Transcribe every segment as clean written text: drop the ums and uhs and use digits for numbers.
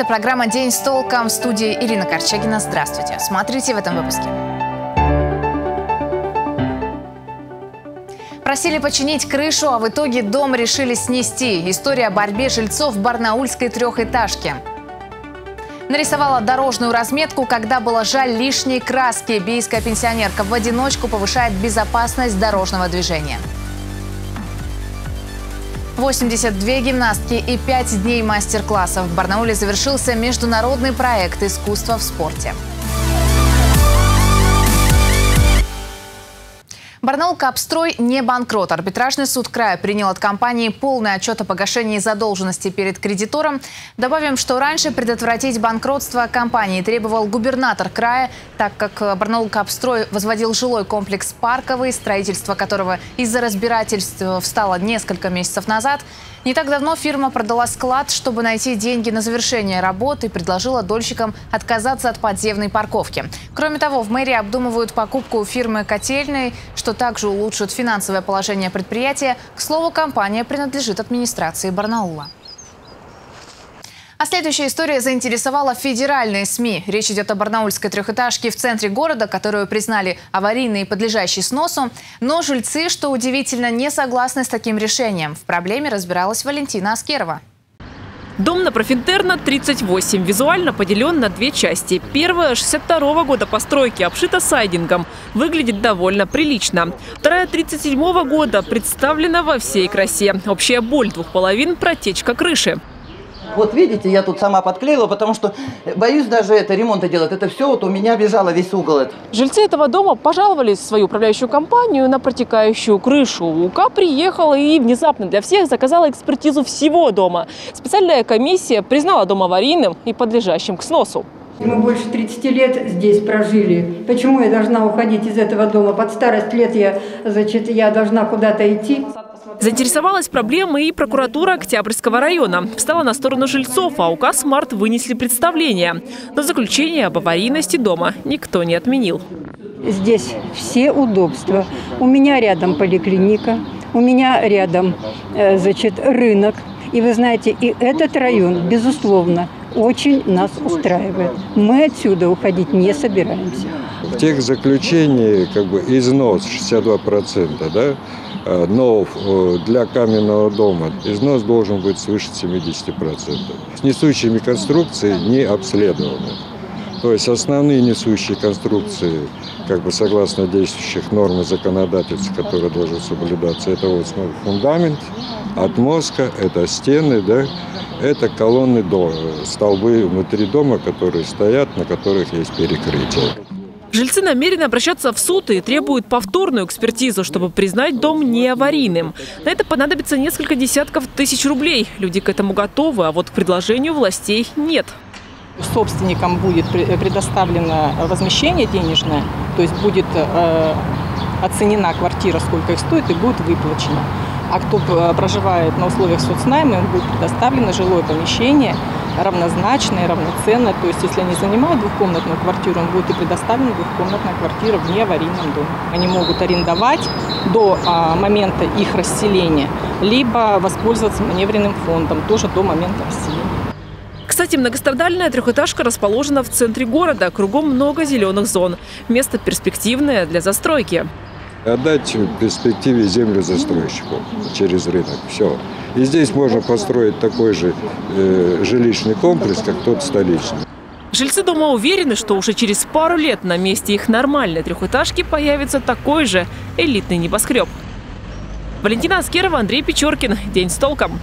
Это программа «День с толком», в студии Ирина Корчегина. Здравствуйте. Смотрите в этом выпуске. Просили починить крышу, а в итоге дом решили снести. История о борьбе жильцов барнаульской трехэтажки. Нарисовала дорожную разметку, когда было жаль лишней краски. Бийская пенсионерка в одиночку повышает безопасность дорожного движения. 82 гимнастки и 5 дней мастер-классов. В Барнауле завершился международный проект «Искусство в спорте». Барнаулкапстрой не банкрот. Арбитражный суд края принял от компании полный отчет о погашении задолженности перед кредитором. Добавим, что раньше предотвратить банкротство компании требовал губернатор края, так как Барнаулкапстрой возводил жилой комплекс «Парковый», строительство которого из-за разбирательств встало несколько месяцев назад. Не так давно фирма продала склад, чтобы найти деньги на завершение работ, и предложила дольщикам отказаться от подземной парковки. Кроме того, в мэрии обдумывают покупку фирмы котельной, что также улучшит финансовое положение предприятия. К слову, компания принадлежит администрации Барнаула. А следующая история заинтересовала федеральные СМИ. Речь идет о барнаульской трехэтажке в центре города, которую признали аварийной и подлежащей сносу. Но жильцы, что удивительно, не согласны с таким решением. В проблеме разбиралась Валентина Аскерова. Дом на Профинтерна 38 визуально поделен на две части. Первая 62-го года постройки, обшита сайдингом. Выглядит довольно прилично. Вторая 37-го года представлена во всей красе. Общая боль двух половин – протечка крыши. Вот видите, я тут сама подклеила, потому что боюсь даже это ремонта делать. Это все вот у меня бежало весь угол. Жильцы этого дома пожаловались в свою управляющую компанию на протекающую крышу. УК приехала и внезапно для всех заказала экспертизу всего дома. Специальная комиссия признала дом аварийным и подлежащим к сносу. Мы больше 30 лет здесь прожили. Почему я должна уходить из этого дома? Под старость лет я должна куда-то идти. Заинтересовалась проблемой и прокуратура Октябрьского района. Встала на сторону жильцов, а УК «Смарт» вынесли представление. Но заключение об аварийности дома никто не отменил. Здесь все удобства. У меня рядом поликлиника, у меня рядом рынок. И вы знаете, и этот район, безусловно, очень нас устраивает. Мы отсюда уходить не собираемся. В тех заключении износ 62%, да? Но для каменного дома износ должен быть свыше 70%. С несущими конструкции не обследованы. То есть основные несущие конструкции, согласно действующих норм и законодательств, которые должны соблюдаться, это вот фундамент, отмостка, это стены, да, это колонны, столбы внутри дома, которые стоят, на которых есть перекрытие. Жильцы намерены обращаться в суд и требуют повторную экспертизу, чтобы признать дом неаварийным. На это понадобится несколько десятков тысяч рублей. Люди к этому готовы, а вот к предложению властей нет. Собственникам будет предоставлено возмещение денежное, то есть будет оценена квартира, сколько их стоит, и будет выплачено. А кто проживает на условиях соцнайма, им будет предоставлено жилое помещение, равнозначная, равноценная. То есть, если они занимают двухкомнатную квартиру, им будет и предоставлена двухкомнатная квартира в неаварийном доме. Они могут арендовать до момента их расселения, либо воспользоваться маневренным фондом тоже до момента расселения. Кстати, многострадальная трехэтажка расположена в центре города. Кругом много зеленых зон. Место перспективное для застройки. Отдать в перспективе землю застройщику через рынок. Все. И здесь можно построить такой же жилищный комплекс, как тот столичный. Жильцы дома уверены, что уже через пару лет на месте их нормальной трехэтажки появится такой же элитный небоскреб. Валентина Аскерова, Андрей Печоркин. День с толком.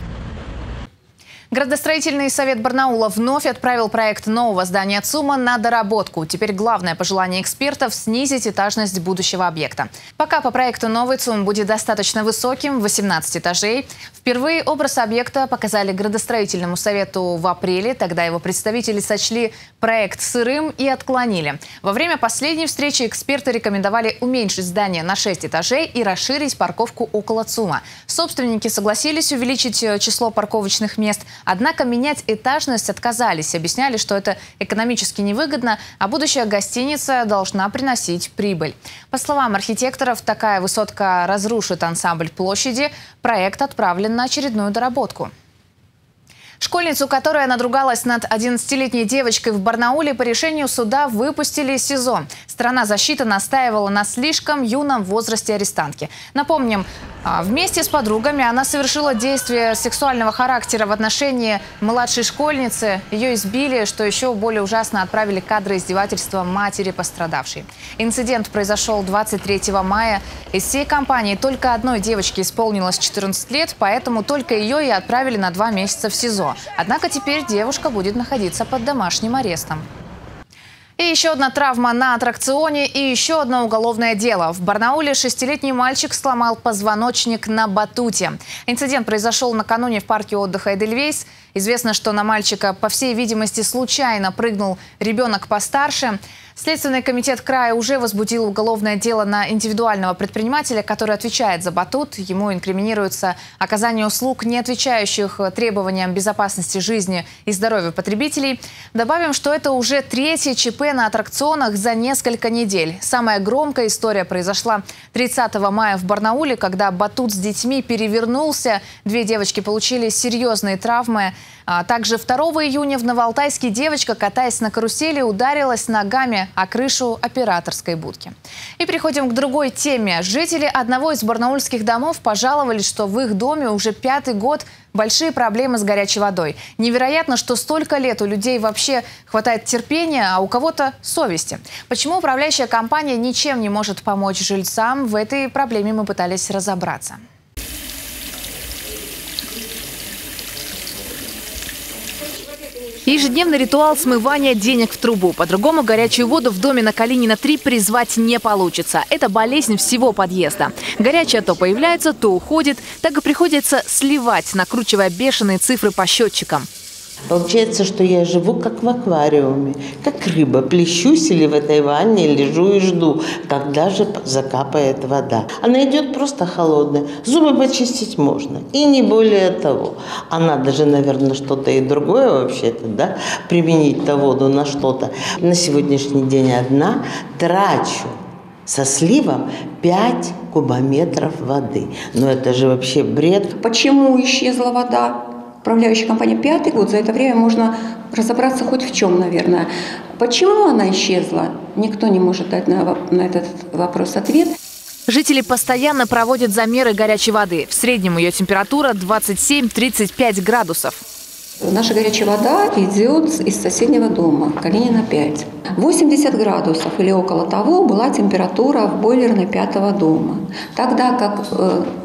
Градостроительный совет Барнаула вновь отправил проект нового здания ЦУМа на доработку. Теперь главное пожелание экспертов – снизить этажность будущего объекта. Пока по проекту новый ЦУМ будет достаточно высоким – 18 этажей. Впервые образ объекта показали градостроительному совету в апреле. Тогда его представители сочли проект сырым и отклонили. Во время последней встречи эксперты рекомендовали уменьшить здание на 6 этажей и расширить парковку около ЦУМа. Собственники согласились увеличить число парковочных мест. Однако менять этажность отказались, объясняли, что это экономически невыгодно, а будущая гостиница должна приносить прибыль. По словам архитекторов, такая высотка разрушит ансамбль площади. Проект отправлен на очередную доработку. Школьницу, которая надругалась над 11-летней девочкой в Барнауле, по решению суда выпустили из СИЗО. Сторона защиты настаивала на слишком юном возрасте арестантки. Напомним, вместе с подругами она совершила действия сексуального характера в отношении младшей школьницы. Ее избили, что еще более ужасно, отправили кадры издевательства матери пострадавшей. Инцидент произошел 23 мая. Из всей компании только одной девочке исполнилось 14 лет, поэтому только ее и отправили на 2 месяца в СИЗО. Однако теперь девушка будет находиться под домашним арестом. И еще одна травма на аттракционе и еще одно уголовное дело. В Барнауле 6-летний мальчик сломал позвоночник на батуте. Инцидент произошел накануне в парке отдыха «Эдельвейс». Известно, что на мальчика, по всей видимости, случайно прыгнул ребенок постарше. Следственный комитет края уже возбудил уголовное дело на индивидуального предпринимателя, который отвечает за батут. Ему инкриминируется оказание услуг, не отвечающих требованиям безопасности жизни и здоровья потребителей. Добавим, что это уже 3-е ЧП на аттракционах за несколько недель. Самая громкая история произошла 30 мая в Барнауле, когда батут с детьми перевернулся. 2 девочки получили серьезные травмы. Также 2 июня в Новоалтайске девочка, катаясь на карусели, ударилась ногами о крышу операторской будки. И переходим к другой теме. Жители одного из барнаульских домов пожаловались, что в их доме уже 5-й год большие проблемы с горячей водой. Невероятно, что столько лет у людей вообще хватает терпения, а у кого-то совести. Почему управляющая компания ничем не может помочь жильцам, в этой проблеме мы пытались разобраться. Ежедневный ритуал смывания денег в трубу. По-другому горячую воду в доме на Калинина 3 призвать не получится. Это болезнь всего подъезда. Горячая то появляется, то уходит. Так и приходится сливать, накручивая бешеные цифры по счетчикам. Получается, что я живу как в аквариуме, как рыба. Плещусь или в этой ванне, лежу и жду, когда же закапает вода. Она идет просто холодная. Зубы почистить можно. И не более того. Она даже, наверное, что-то и другое вообще-то, да? Применить-то воду на что-то. На сегодняшний день одна трачу со сливом 5 кубометров воды. Но это же вообще бред. Почему исчезла вода? Управляющая компания 5-й год, за это время можно разобраться хоть в чем, наверное. Почему она исчезла? Никто не может дать на этот вопрос ответ. Жители постоянно проводят замеры горячей воды. В среднем ее температура 27-35 градусов. Наша горячая вода идет из соседнего дома, Калинина 5. 80 градусов или около того была температура в бойлерной 5-го дома. Тогда как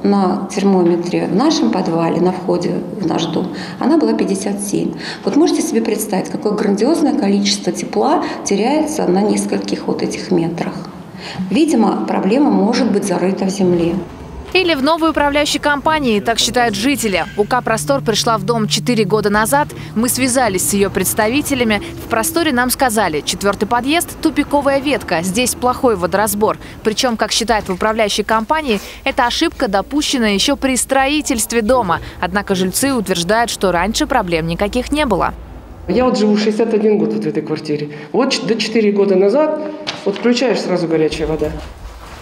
на термометре в нашем подвале, на входе в наш дом, она была 57. Вот можете себе представить, какое грандиозное количество тепла теряется на нескольких вот этих метрах. Видимо, проблема может быть зарыта в земле. Или в новой управляющей компании, так считают жители. УК «Простор» пришла в дом 4 года назад. Мы связались с ее представителями. В «Просторе» нам сказали, 4-й подъезд – тупиковая ветка. Здесь плохой водоразбор. Причем, как считают в управляющей компании, эта ошибка допущена еще при строительстве дома. Однако жильцы утверждают, что раньше проблем никаких не было. Я вот живу 61 год вот в этой квартире. Вот до 4 года назад вот включаешь сразу горячая вода.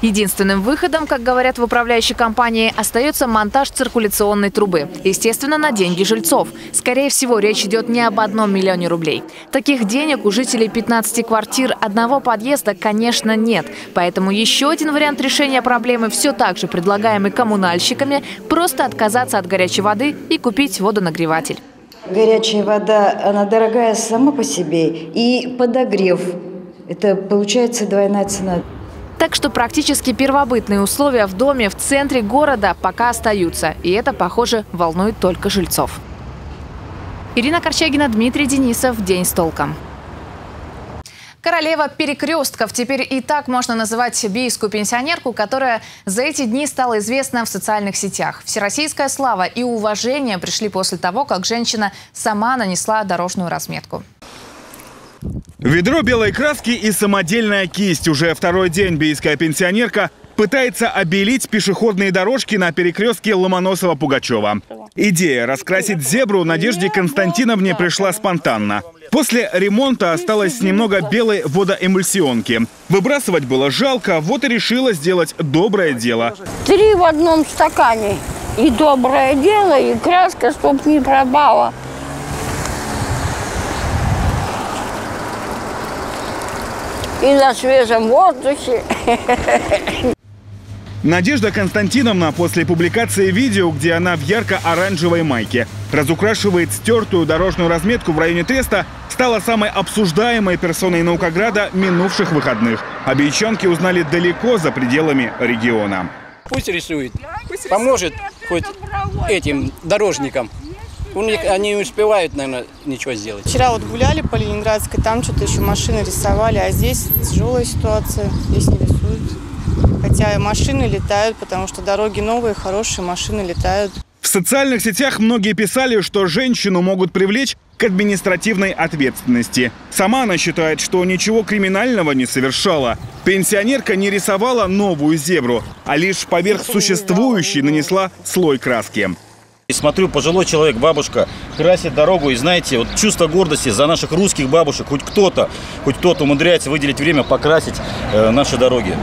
Единственным выходом, как говорят в управляющей компании, остается монтаж циркуляционной трубы. Естественно, на деньги жильцов. Скорее всего, речь идет не об 1 миллионе рублей. Таких денег у жителей 15 квартир 1 подъезда, конечно, нет. Поэтому еще один вариант решения проблемы, все так же предлагаемый коммунальщиками, просто отказаться от горячей воды и купить водонагреватель. Горячая вода, она дорогая сама по себе, и подогрев. Это получается двойная цена. Так что практически первобытные условия в доме в центре города пока остаются. И это, похоже, волнует только жильцов. Ирина Корчегина, Дмитрий Денисов. День с толком. Королева перекрестков. Теперь и так можно называть бийскую пенсионерку, которая за эти дни стала известна в социальных сетях. Всероссийская слава и уважение пришли после того, как женщина сама нанесла дорожную разметку. Ведро белой краски и самодельная кисть. Уже 2-й день бийская пенсионерка пытается обелить пешеходные дорожки на перекрестке Ломоносова-Пугачева. Идея раскрасить зебру Надежде Константиновне пришла спонтанно. После ремонта осталось немного белой водоэмульсионки. Выбрасывать было жалко, вот и решила сделать доброе дело. 3 в 1 стакане. И доброе дело, и краска, чтоб не пропала. и на свежем воздухе. Надежда Константиновна после публикации видео, где она в ярко-оранжевой майке разукрашивает стертую дорожную разметку в районе Треста, стала самой обсуждаемой персоной Наукограда минувших выходных. О бийчанке узнали далеко за пределами региона. Пусть рисует, поможет хоть этим дорожникам. У них, они не успевают, наверное, ничего сделать. Вчера вот гуляли по Ленинградской, там что-то еще машины рисовали, а здесь тяжелая ситуация, здесь не рисуют. Хотя и машины летают, потому что дороги новые, хорошие, машины летают. В социальных сетях многие писали, что женщину могут привлечь к административной ответственности. Сама она считает, что ничего криминального не совершала. Пенсионерка не рисовала новую зебру, а лишь поверх существующей нанесла слой краски. И смотрю, пожилой человек, бабушка, красит дорогу. И знаете, вот чувство гордости за наших русских бабушек. Хоть кто-то умудряется выделить время покрасить наши дороги.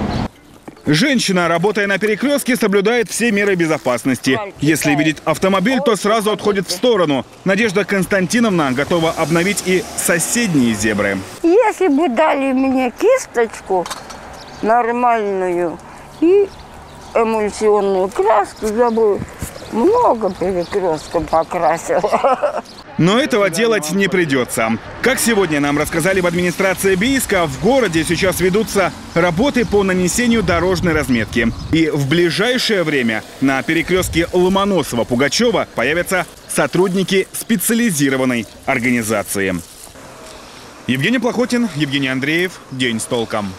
Женщина, работая на перекрестке, соблюдает все меры безопасности. Если видит автомобиль, то сразу отходит в сторону. Надежда Константиновна готова обновить и соседние зебры. Если бы дали мне кисточку нормальную и эмульсионную краску, я бы много перекрестков покрасила. Но этого делать не придется. Как сегодня нам рассказали в администрации Бийска, в городе сейчас ведутся работы по нанесению дорожной разметки. И в ближайшее время на перекрестке Ломоносова-Пугачева появятся сотрудники специализированной организации. Евгений Плохотин, Евгений Андреев. День с толком.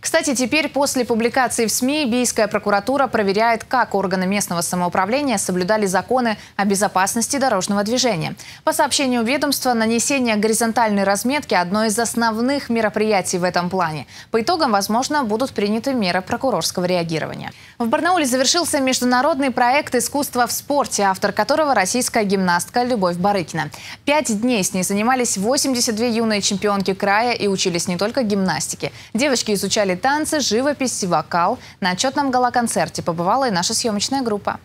Кстати, теперь после публикации в СМИ Бийская прокуратура проверяет, как органы местного самоуправления соблюдали законы о безопасности дорожного движения. По сообщению ведомства, нанесение горизонтальной разметки – одно из основных мероприятий в этом плане. По итогам, возможно, будут приняты меры прокурорского реагирования. В Барнауле завершился международный проект «Искусство в спорте», автор которого российская гимнастка Любовь Барыкина. 5 дней с ней занимались 82 юные чемпионки края и учились не только гимнастике. Девочки изучали танцы, живопись, вокал. На отчетном гала-концерте побывала и наша съемочная группа.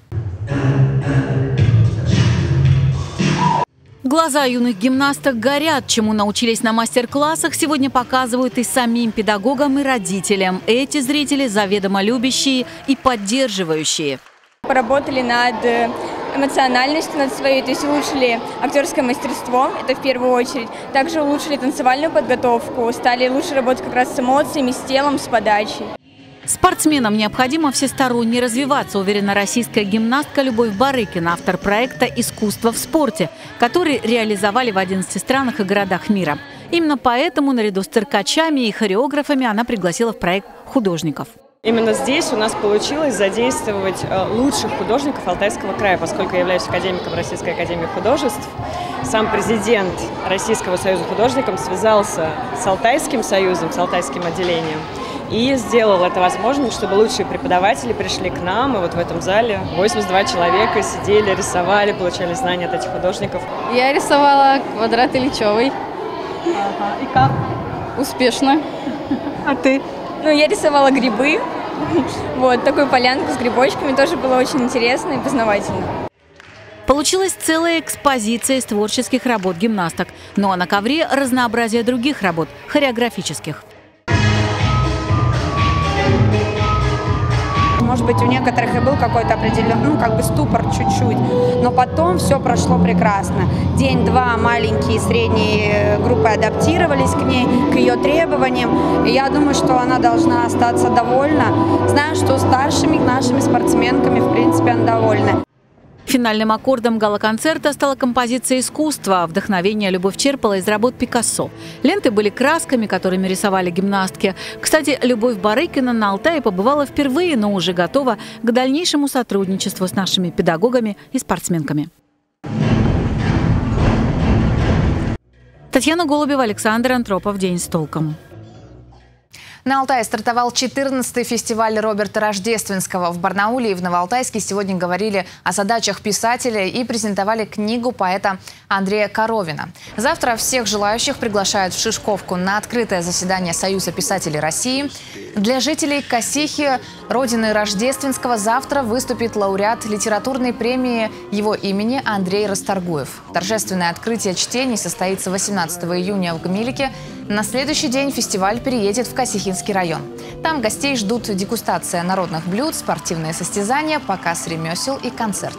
Глаза юных гимнасток горят. Чему научились на мастер-классах, сегодня показывают и самим педагогам, и родителям. Эти зрители заведомо любящие и поддерживающие. Поработали над эмоциональностью, над своей, то есть улучшили актерское мастерство, это в первую очередь. Также улучшили танцевальную подготовку, стали лучше работать как раз с эмоциями, с телом, с подачей. Спортсменам необходимо всесторонне развиваться, уверена российская гимнастка Любовь Барыкина, автор проекта «Искусство в спорте», который реализовали в 11 странах и городах мира. Именно поэтому наряду с циркачами и хореографами она пригласила в проект художников. Именно здесь у нас получилось задействовать лучших художников Алтайского края, поскольку я являюсь академиком Российской академии художеств. Сам президент Российского союза художников связался с Алтайским союзом, с Алтайским отделением и сделал это возможным, чтобы лучшие преподаватели пришли к нам. И вот в этом зале 82 человека сидели, рисовали, получали знания от этих художников. Я рисовала квадраты Личевой. Ага. И как? Успешно. А ты? Ну, я рисовала грибы, вот такую полянку с грибочками, тоже было очень интересно и познавательно. Получилась целая экспозиция из творческих работ гимнасток, ну а на ковре разнообразие других работ, хореографических. Может быть, у некоторых и был какой-то определенный, ну, как бы ступор чуть-чуть, но потом все прошло прекрасно. День-два маленькие и средние группы адаптировались к ней, к ее требованиям. И я думаю, что она должна остаться довольна. Знаю, что старшими нашими спортсменками, в принципе, она довольна. Финальным аккордом гала-концерта стала композиция искусства. Вдохновение Любовь черпала из работ Пикассо. Ленты были красками, которыми рисовали гимнастки. Кстати, Любовь Барыкина на Алтае побывала впервые, но уже готова к дальнейшему сотрудничеству с нашими педагогами и спортсменками. Татьяна Голубева, Александр Антропов. День с толком. На Алтае стартовал 14-й фестиваль Роберта Рождественского. В Барнауле и в Новоалтайске сегодня говорили о задачах писателя и презентовали книгу поэта Андрея Коровина. Завтра всех желающих приглашают в Шишковку на открытое заседание Союза писателей России. Для жителей Косихи, родины Рождественского, завтра выступит лауреат литературной премии его имени Андрей Расторгуев. Торжественное открытие чтений состоится 18 июня в Гмелике. На следующий день фестиваль переедет в Косихинский район. Там гостей ждут дегустация народных блюд, спортивные состязания, показ ремесел и концерт.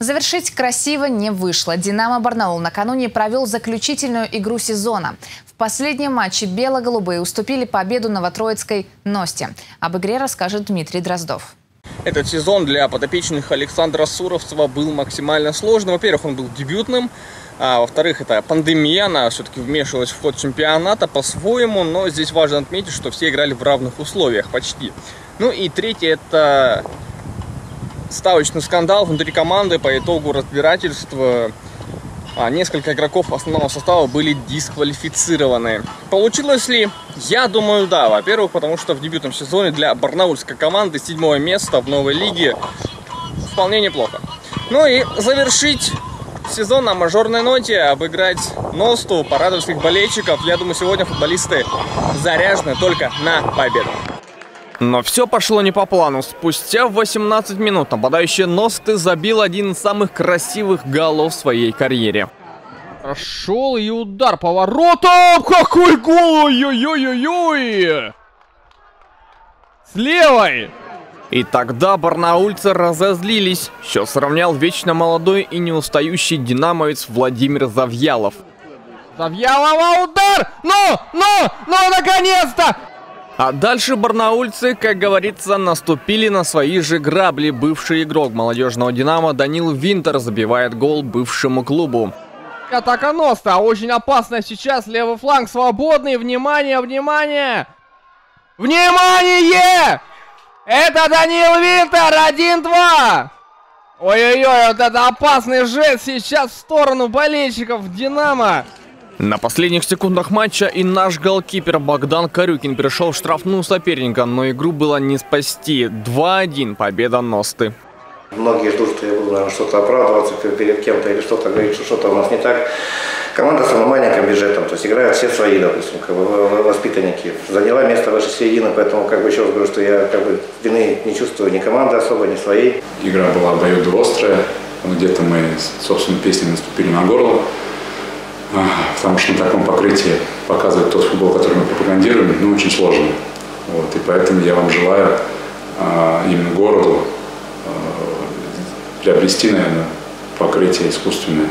Завершить красиво не вышло. «Динамо Барнаул» накануне провел заключительную игру сезона. В последнем матче бело-голубые уступили победу новотроицкой «Носте». Об игре расскажет Дмитрий Дроздов. Этот сезон для подопечных Александра Суровцева был максимально сложным. Во-первых, он был дебютным. А во-вторых, это пандемия, она все-таки вмешивалась в ход чемпионата по-своему. Но здесь важно отметить, что все играли в равных условиях почти. Ну и третье, это ставочный скандал внутри команды. По итогу разбирательства несколько игроков основного состава были дисквалифицированы. Получилось ли? Я думаю, да. Во-первых, потому что в дебютном сезоне для барнаульской команды 7-е место в новой лиге вполне неплохо. Ну и завершить сезон на мажорной ноте, обыграть Носту, порадовать своих болельщиков. Я думаю, сегодня футболисты заряжены только на победу. Но все пошло не по плану. Спустя 18 минут нападающий Носты забил один из самых красивых голов в своей карьере. Прошел и удар поворотом. Какой гол! Ой-ой-ой-ой! С левой! И тогда барнаульцы разозлились. Счет сравнял вечно молодой и неустающий динамовец Владимир Завьялов. Завьялова удар! Ну, наконец-то! А дальше барнаульцы, как говорится, наступили на свои же грабли. Бывший игрок молодежного «Динамо» Данил Винтер забивает гол бывшему клубу. Атака Носта очень опасна сейчас. Левый фланг свободный. Внимание, внимание! Внимание! Это Данил Винтер! 1-2! Ой-ой-ой, вот это опасный жест сейчас в сторону болельщиков «Динамо». На последних секундах матча и наш голкипер Богдан Корюкин перешел в штрафную соперника, но игру было не спасти. 2-1 победа Носты. Многие ждут, что я буду, наверное, что-то оправдываться перед кем-то или что-то говорить, что что-то у нас не так. Команда с маленьким бюджетом, то есть играют все свои, допустим, как бы воспитанники. Заняла место выше середины, поэтому как бы еще раз говорю, что я как бы вины не чувствую ни команды особо, ни своей. Игра была обоюдо острая, где-то мы, собственно, песней наступили на горло. Потому что на таком покрытии показывать тот футбол, который мы пропагандируем, ну, очень сложно. Вот. И поэтому я вам желаю именно городу приобрести, наверное, покрытие искусственное.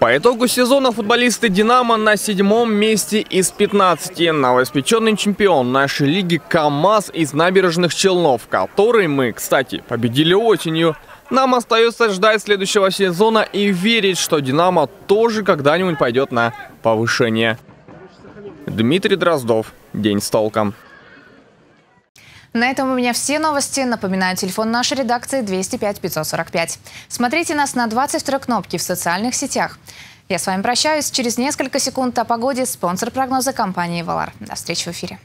По итогу сезона футболисты «Динамо» на 7-м месте из 15. Новоиспеченный чемпион нашей лиги «КамАЗ» из Набережных Челнов, который мы, кстати, победили осенью. Нам остается ждать следующего сезона и верить, что «Динамо» тоже когда-нибудь пойдет на повышение. Дмитрий Дроздов. День с толком. На этом у меня все новости. Напоминаю, телефон нашей редакции 205 545. Смотрите нас на 22 кнопки в социальных сетях. Я с вами прощаюсь. Через несколько секунд о погоде спонсор прогноза компании «Валар». До встречи в эфире.